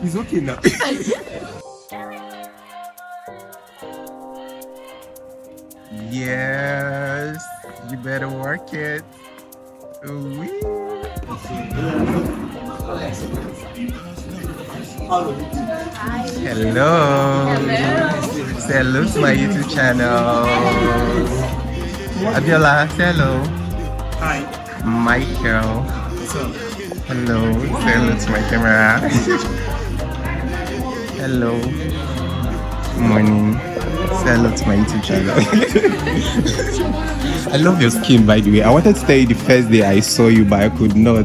It's okay now. Yes, you better work it. Oui. Hello. Hello. Salute to my YouTube channel. Abiola, hello. Hi. Michael. Hello. Salute to my camera. Hello. Morning. Hello to my YouTube channel. I love your skin, by the way. I wanted to tell you the first day I saw you, but I could not.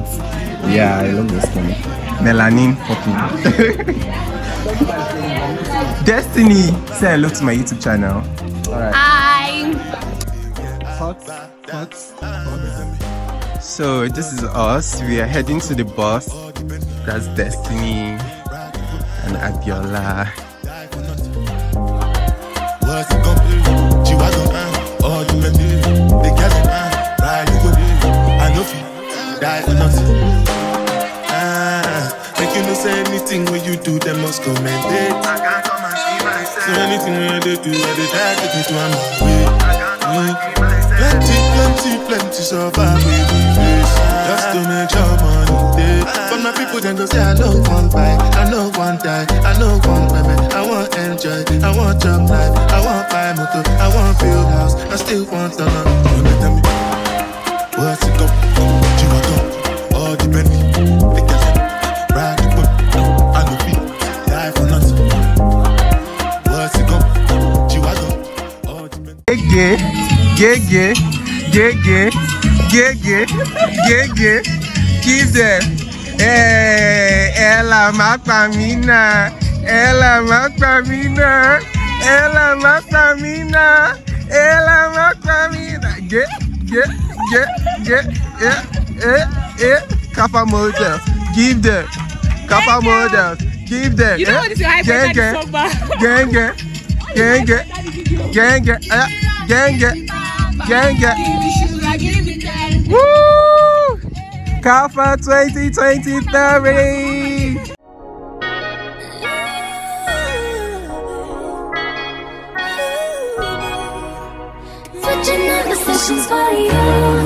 Yeah, I love your skin. Melanin popping. Destiny, say hello to my YouTube channel. Alright. Hi. So this is us. We are heading to the bus. That's Destiny and Abiola. Anything when you do, they must commend it. I can't come and see myself. So anything when they do, when they die, they do, I'm away. I can't come and see myself. Plenty survive with me face. Just to make your money day. For my people, then go say, I know one buy, I know one die, I know one women. I want enjoy, I want job life, I want buy motor, I want build house, I still want to love. You know, tell me, what's it go? Do I go? All depend me. Gege, give them. Ella Macamina. Capa Models, give them. Capa Models, give them. You know what is your hyper so bad? Gang. Woo! Kafart 2023. Switching up the sessions for you. Get in the kitchen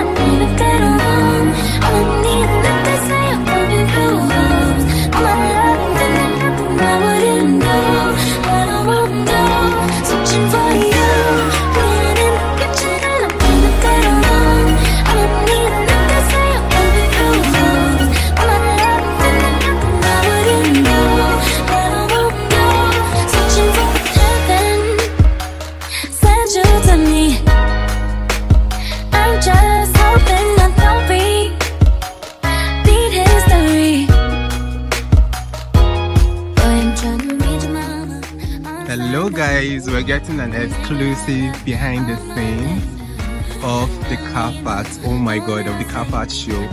and leave it get along. I don't need that they say I'm coming home. All my love didn't happen, I wouldn't know. But I won't know. Switching for you. Hello guys, we're getting an exclusive behind the scenes of the Kafart. Oh my god, of the Kafart show.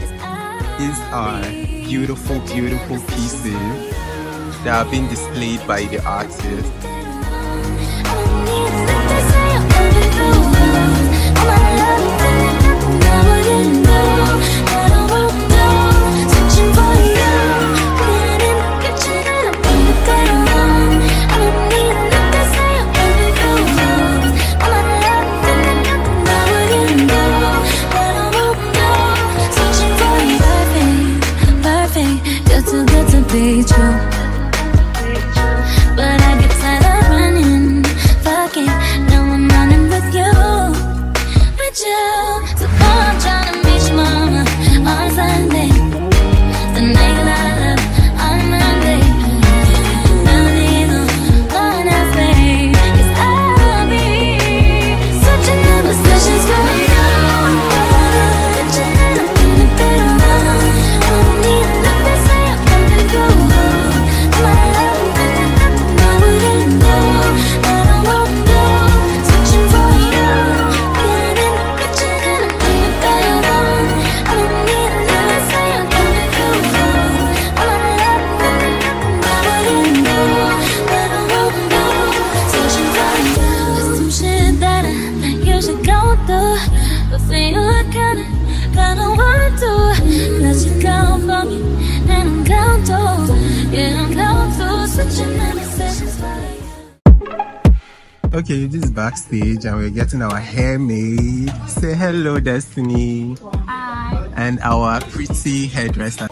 These are beautiful pieces that are being displayed by the artist. But when you look at it, I don't want to let you go from me, and I'm gone too. Yeah, I'm gone through such a many sessions for you. Okay, this is backstage and we're getting our hair made. Say hello, Destiny. Hi. And our pretty hairdresser.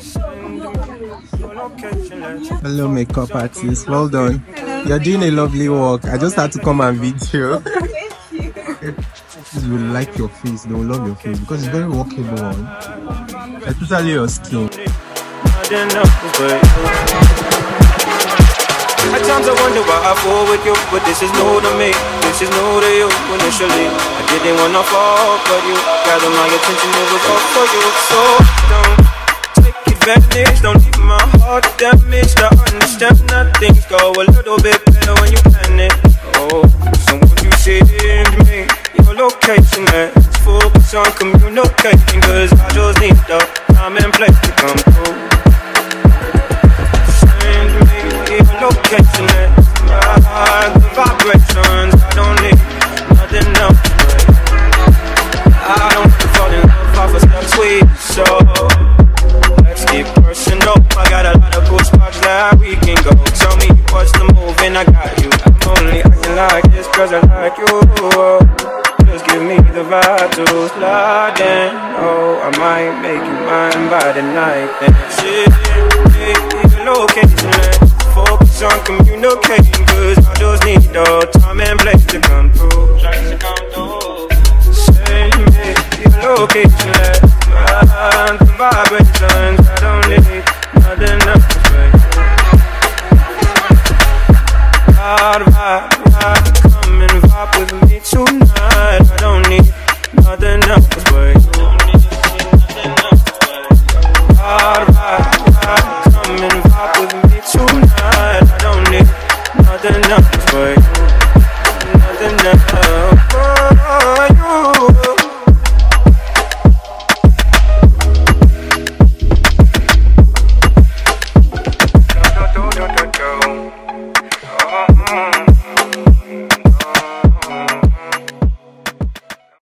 Hello, makeup artist. Well done. You're doing a lovely work. I just had to come and video. They will like your face. They will love your face because it's very workable, especially your skin. At times I wonder why I fall with you, but this is new to me, this is new to you. Initially, I didn't wanna fall for you, gathered my attention, it was all for you. So don't take advantage, don't leave my heart damaged. I understand that things go a little bit better when you plan it. Oh, so what you send me, your location, man, focus on communicating, cause I just need the time and place to come through. Okay.